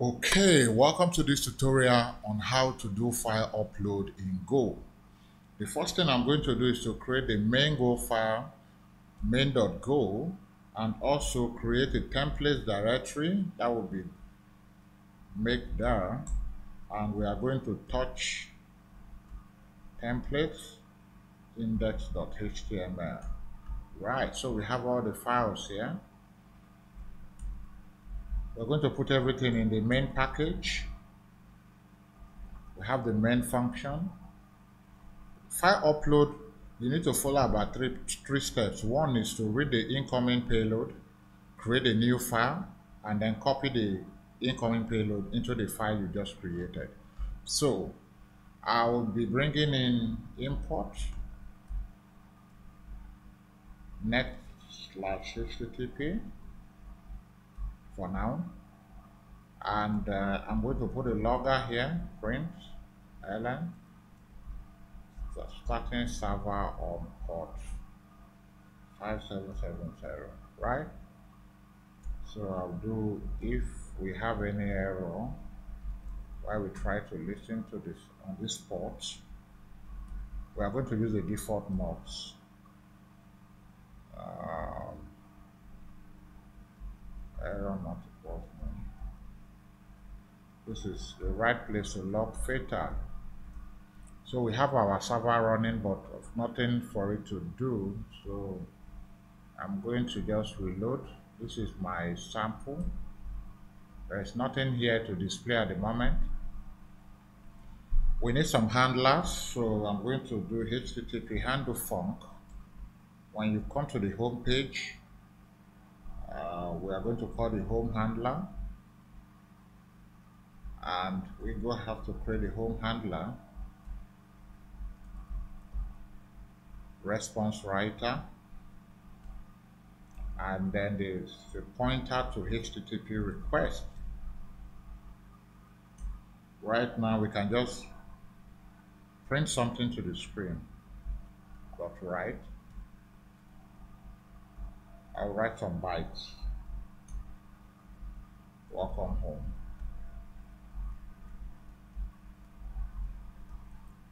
Okay, welcome to this tutorial on how to do file upload in Go. The first thing I'm going to do is to create the main.go file, main.go, and also create a templates directory that will be make there, and we are going to touch templates index.html. Right, so we have all the files here. We're going to put everything in the main package. We have the main function. File upload, you need to follow about three steps. One is to read the incoming payload, create a new file, and then copy the incoming payload into the file you just created. So I will be bringing in import net/HTTP for now, and I'm going to put a logger here, print ln, the starting server on port 5770, right? So I'll do, if we have any error while we try to listen to this on this port, we are going to use the default mods. Error not equals none. This is the right place to log fatal. So we have our server running, but nothing for it to do. So I'm going to just reload. This is my sample. There is nothing here to display at the moment. We need some handlers, so I'm going to do http.HandleFunc. When you come to the home page, we are going to call the home handler, and we will have to create a home handler, ResponseWriter, and then there's a pointer to HTTP request. Right now we can just print something to the screen. .write. I'll write some bytes. Welcome home.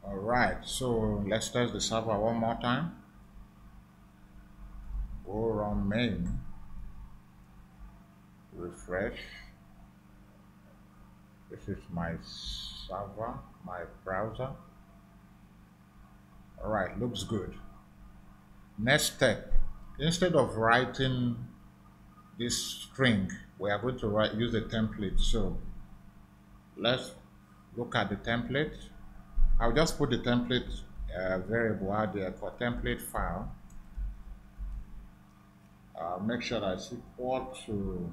All right, so let's test the server one more time. Go run main. Refresh. This is my server, my browser. All right, looks good. Next step. Instead of writing this string, we are going to use a template. So let's look at the template. I'll just put the template variable out there for template file. I'll make sure that it's equal to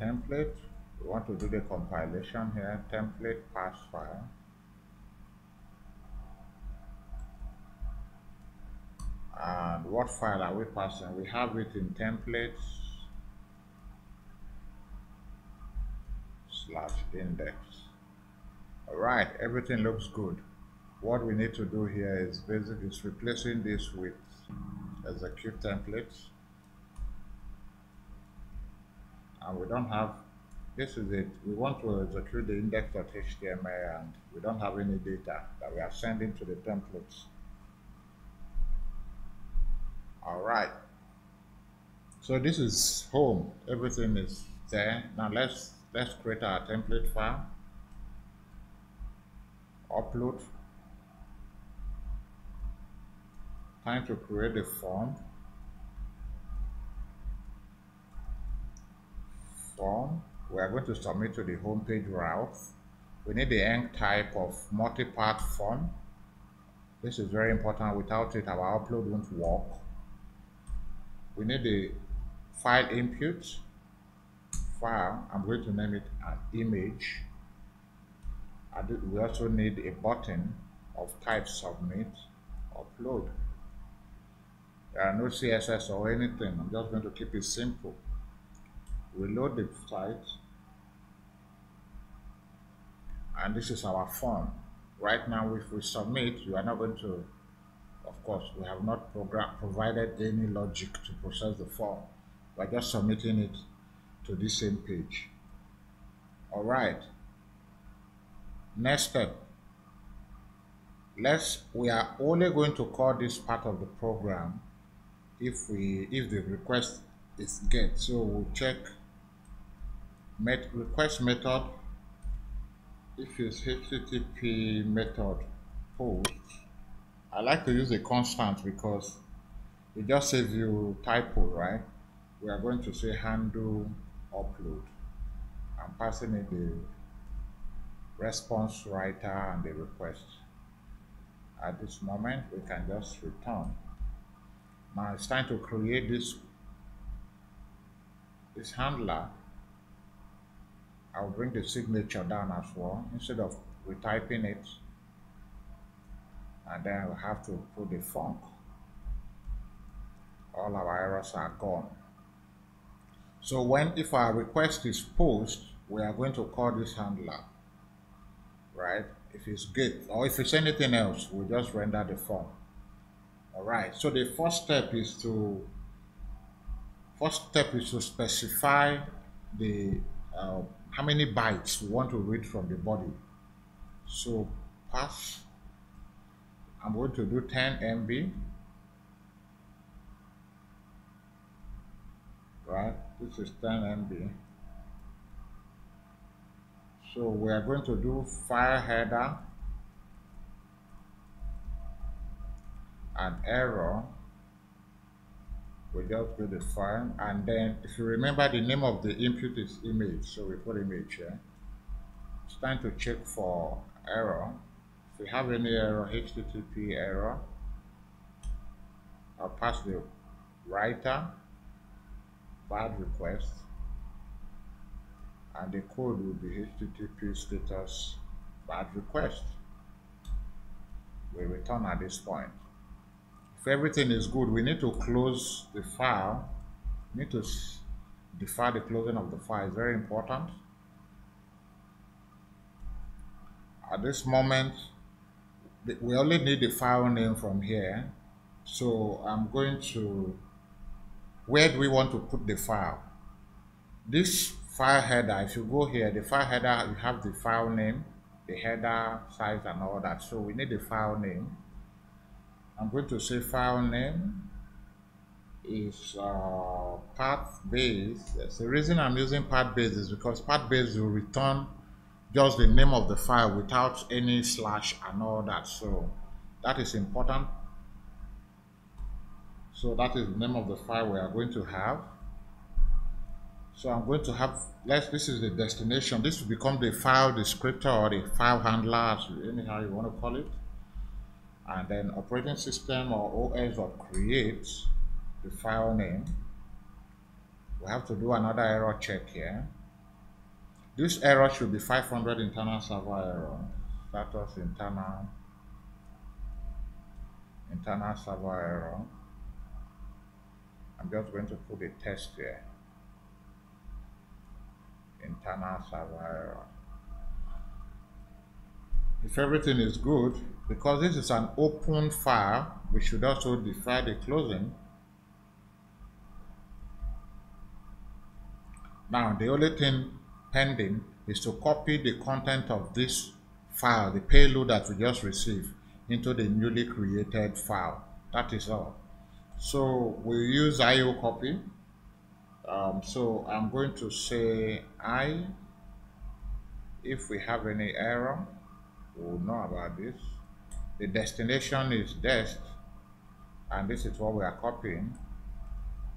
template. We want to do the compilation here, template path file. And what file are we passing? We have it in templates /index. All right, everything looks good. What we need to do here is basically replacing this with execute templates. And we don't have, this is it. We want to execute the index.html, and we don't have any data that we are sending to the templates. All right, so this is home, everything is there. Now let's create our template file, upload. Time to create a form. We are going to submit to the home page route. We need the end type of multipart/form. This is very important. Without it, our upload won't work. We need the file input file. I'm going to name it an image. We also need a button of type submit, upload. There are no CSS or anything. I'm just going to keep it simple. Reload the site, and this is our form. Right now, if we submit, you are not going to. Of course, we have not provided any logic to process the form. We're just submitting it to this same page. All right. Next step. We are only going to call this part of the program if the request is get. So we'll check request method. If it's HTTP method post, I like to use a constant because it just saves you typo, right? We are going to say handle upload. I'm passing in the response writer and the request. At this moment, we can just return. Now it's time to create this handler. I'll bring the signature down as well instead of retyping it, and then I'll have to put the func. All our errors are gone. So if our request is post, we are going to call this handler, right? If it's get or if it's anything else, we'll just render the form. All right. So the first step is to specify the how many bytes we want to read from the body. So pass. I'm going to do 10 MB. Right. This is 10 MB. So we are going to do file header and error. We just do the file, and then if you remember, the name of the input is image, so we put image here. It's time to check for error. If you have any error, HTTP error, I'll pass the writer, bad request. And the code will be HTTP status bad request. We return at this point. If everything is good, we need to close the file. We need to define the closing of the file. It's very important. At this moment, we only need the file name from here. So I'm going to, where do we want to put the file? This file header, if you go here, the file header, you have the file name, the header size and all that. So we need the file name. I'm going to say file name is path.Base. Yes, the reason I'm using path.Base is because path.Base will return just the name of the file without any slash and all that. So that is important. So that is the name of the file we are going to have. So I'm going to have, this is the destination. This will become the file descriptor or the file handler, anyhow you want to call it. And then operating system or OS or create the file name. We have to do another error check here. This error should be 500 internal server error. Status internal server error. I'm just going to put a test here. Internal server error. If everything is good, because this is an open file, we should also define the closing. Now the only thing pending is to copy the content of this file, the payload that we just received, into the newly created file. That is all. So we use io.Copy. So I'm going to say if we have any error, we'll know about this. The destination is dest, and this is what we are copying.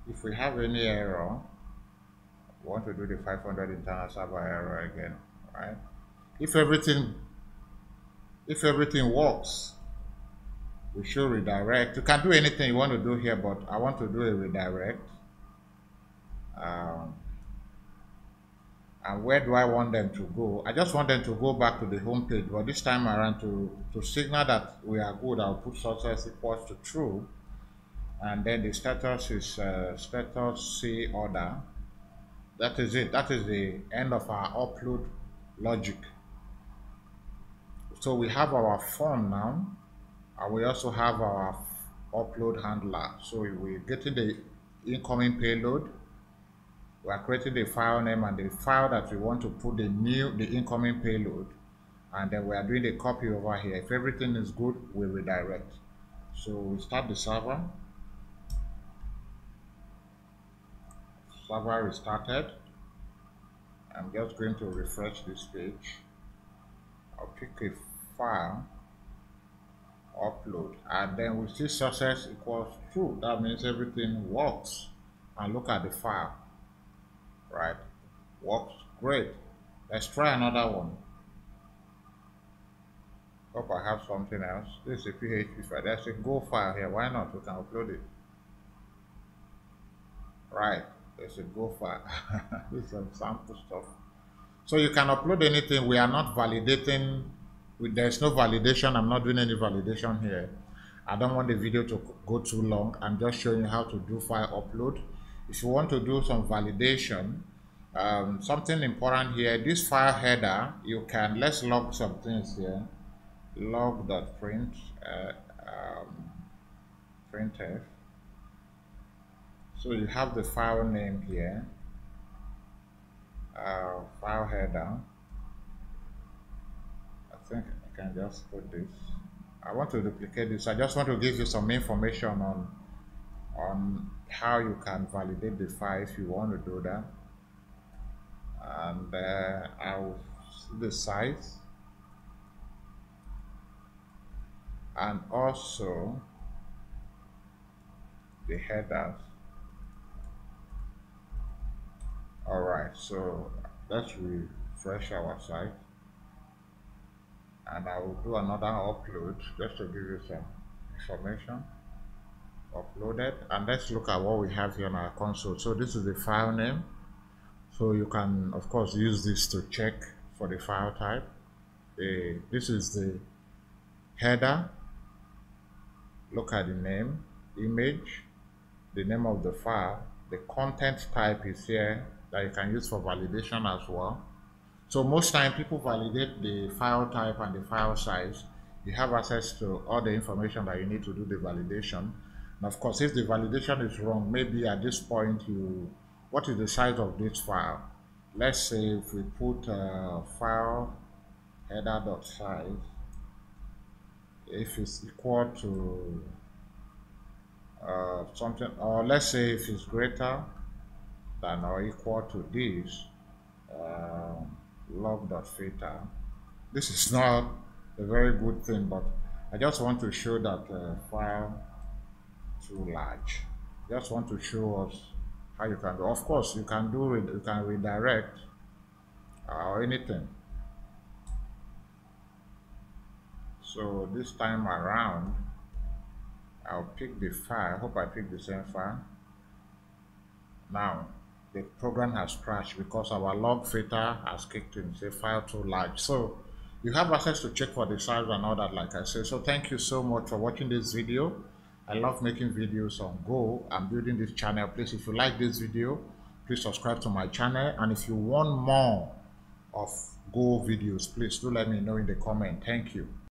If we have any error, we want to do the 500 internal server error again, right? If everything works, we should redirect. You can do anything you want to do here, but I want to do a redirect. And where do I want them to go? I just want them to go back to the home page, but this time around to signal that we are good, I'll put success equals to true, and then the status is status C order. That is it. That is the end of our upload logic. So we have our form now, and we also have our upload handler. So we're getting the incoming payload. we are creating the file name and the file that we want to put the incoming payload, and then we are doing the copy over here. If everything is good, we redirect. So we start the server. Server restarted. I'm just going to refresh this page. I'll pick a file, upload, and then we see success equals true. That means everything works. And look at the file, right? Works great. Let's try another one. Hope I have something else. This is a PHP file. There's a Go file here. Why not? We can upload it. Right. There's a Go file. This is some sample stuff. So you can upload anything. We are not validating. There's no validation. I'm not doing any validation here. I don't want the video to go too long. I'm just showing you how to do file upload. If you want to do some validation, something important here, this file header, you can, let's log some things here. log.Printf. So you have the file name here, file header. I think I can just put this. I want to duplicate this. I just want to give you some information on how you can validate the file if you want to do that. And I will see the size. And also the headers. All right, so let's refresh our site, and I will do another upload just to give you some information. Uploaded, and let's look at what we have here on our console. So this is the file name. So you can, of course, use this to check for the file type. This is the header. Look at the name, image, the name of the file. The content type is here that you can use for validation as well. So most time people validate the file type and the file size. You have access to all the information that you need to do the validation. And of course, if the validation is wrong, maybe at this point you, what is the size of this file? Let's say if we put file header.size, if it's equal to something, or let's say if it's greater than or equal to this log.theta. This is not a very good thing, but I just want to show that file too large. Just want to show us how you can do. Of course, you can do it. You can redirect or anything. So this time around, I'll pick the file. I hope I pick the same file. Now, the program has crashed because our log filter has kicked in. Say file too large. So you have access to check for the size and all that, like I said. So thank you so much for watching this video. I love making videos on Go. I'm building this channel. Please, if you like this video, please subscribe to my channel. And if you want more of Go videos, please do let me know in the comment. Thank you.